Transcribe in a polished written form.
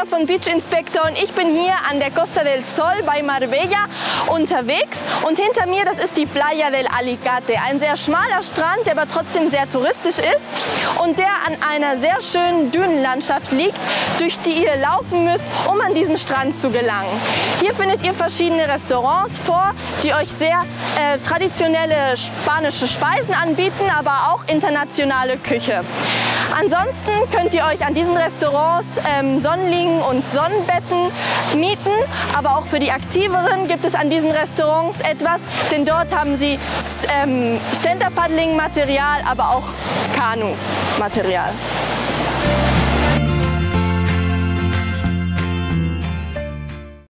Martina von Beach Inspector und ich bin hier an der Costa del Sol bei Marbella unterwegs und hinter mir, das ist die Playa del Alicate, ein sehr schmaler Strand, der aber trotzdem sehr touristisch ist und der an einer sehr schönen Dünenlandschaft liegt, durch die ihr laufen müsst, um an diesen Strand zu gelangen. Hier findet ihr verschiedene Restaurants vor, die euch sehr traditionelle spanische Speisen anbieten, aber auch internationale Küche. Ansonsten könnt ihr euch an diesen Restaurants Sonnenliegen und Sonnenbetten mieten, aber auch für die Aktiveren gibt es an diesen Restaurants etwas, denn dort haben sie Ständer-Paddling-Material, aber auch Kanu-Material.